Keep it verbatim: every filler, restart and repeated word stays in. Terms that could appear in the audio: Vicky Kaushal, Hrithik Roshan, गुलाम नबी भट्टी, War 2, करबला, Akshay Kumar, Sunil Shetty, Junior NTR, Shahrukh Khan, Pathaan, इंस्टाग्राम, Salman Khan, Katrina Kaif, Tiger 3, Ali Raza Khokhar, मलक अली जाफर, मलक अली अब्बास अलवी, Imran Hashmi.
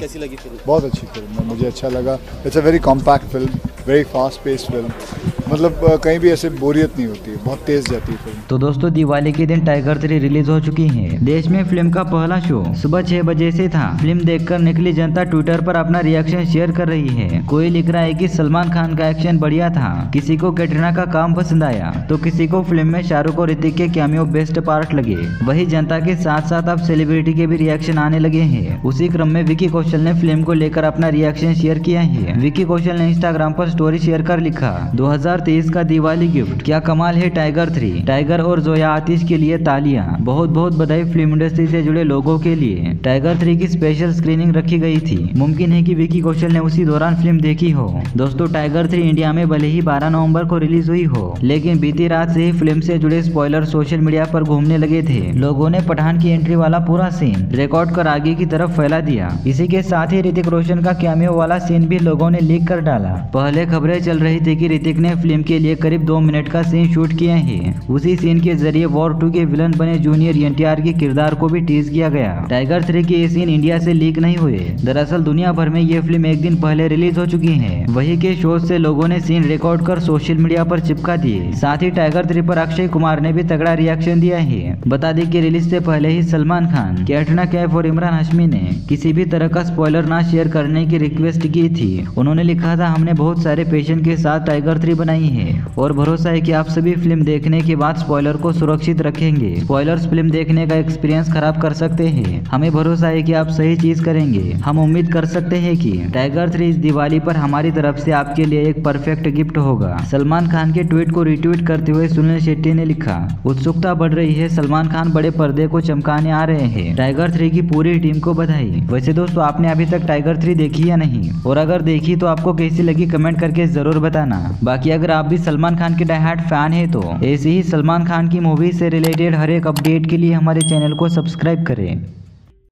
कैसी लगी फिल्म? बहुत अच्छी फिल्म, मुझे अच्छा लगा। It's a very compact film, very fast paced film, मतलब कहीं भी ऐसे बोरियत नहीं होती है, बहुत तेज जाती है फिल्म। तो दोस्तों दिवाली के दिन टाइगर थ्री रिलीज हो चुकी है। देश में फिल्म का पहला शो सुबह छह बजे से था। फिल्म देखकर निकली जनता ट्विटर पर अपना रिएक्शन शेयर कर रही है। कोई लिख रहा है कि सलमान खान का एक्शन बढ़िया था, किसी को कैटरीना का काम पसंद आया, तो किसी को फिल्म में शाहरुख और ऋतिक के कैमियो बेस्ट पार्ट लगे। वही जनता के साथ साथ अब सेलिब्रिटी के भी रिएक्शन आने लगे है। उसी क्रम में विकी कौशल ने फिल्म को लेकर अपना रिएक्शन शेयर किया है। विकी कौशल ने इंस्टाग्राम पर स्टोरी शेयर कर लिखा, दो हज़ार तेईस का दिवाली गिफ्ट, क्या कमाल है टाइगर थ्री, टाइगर और जोया आतिश के लिए तालियां, बहुत बहुत बधाई फिल्म इंडस्ट्री से जुड़े लोगों के लिए। टाइगर थ्री की स्पेशल स्क्रीनिंग रखी गई थी, मुमकिन है कि विकी कौशल ने उसी दौरान फिल्म देखी हो। दोस्तों टाइगर थ्री इंडिया में भले ही बारह नवंबर को रिलीज हुई हो, लेकिन बीती रात से ही फिल्म से जुड़े स्पॉयलर सोशल मीडिया पर घूमने लगे थे। लोगों ने पठान की एंट्री वाला पूरा सीन रिकॉर्ड कर आगे की तरफ फैला दिया। इसी के साथ ही ऋतिक रोशन का कैमियो वाला सीन भी लोगों ने लीक कर डाला। पहले खबरें चल रही थी कि ऋतिक ने फिल्म के लिए करीब दो मिनट का सीन शूट किया है। उसी सीन के जरिए वॉर टू के विलन बने जूनियर एन टी आर के किरदार को भी टीज किया गया। टाइगर थ्री के ये सीन इंडिया से लीक नहीं हुए, दरअसल दुनिया भर में ये फिल्म एक दिन पहले रिलीज हो चुकी है। वही के शो से लोगों ने सीन रिकॉर्ड कर सोशल मीडिया पर चिपका दिए। साथ ही टाइगर थ्री पर अक्षय कुमार ने भी तगड़ा रिएक्शन दिया है। बता दें कि रिलीज से पहले ही सलमान खान, कैटरीना कैफ और इमरान हाशमी ने किसी भी तरह का स्पॉइलर ना शेयर करने की रिक्वेस्ट की थी। उन्होंने लिखा था, हमने बहुत सारे पेशेंट के साथ टाइगर थ्री बनाई है और भरोसा है कि आप सभी फिल्म देखने के बाद स्पॉइलर को सुरक्षित रखेंगे। स्पॉयलर्स फिल्म देखने का एक्सपीरियंस खराब कर सकते हैं, हमें भरोसा है कि आप सही चीज करेंगे। हम उम्मीद कर सकते हैं कि टाइगर थ्री इस दिवाली पर हमारी तरफ से आपके लिए एक परफेक्ट गिफ्ट होगा। सलमान खान के ट्वीट को रिट्वीट करते हुए सुनील शेट्टी ने लिखा, उत्सुकता बढ़ रही है, सलमान खान बड़े पर्दे को चमकाने आ रहे हैं, टाइगर थ्री की पूरी टीम को बधाई। वैसे दोस्तों आपने अभी तक टाइगर थ्री देखी या नहीं, और अगर देखी तो आपको कैसी लगी कमेंट करके जरूर बताना। बाकी अगर आप भी सलमान खान के डाई हार्ड फैन है तो ऐसे ही सलमान खान की मूवी से रिलेटेड हर एक अपडेट के लिए हमारे चैनल को सब्सक्राइब करें।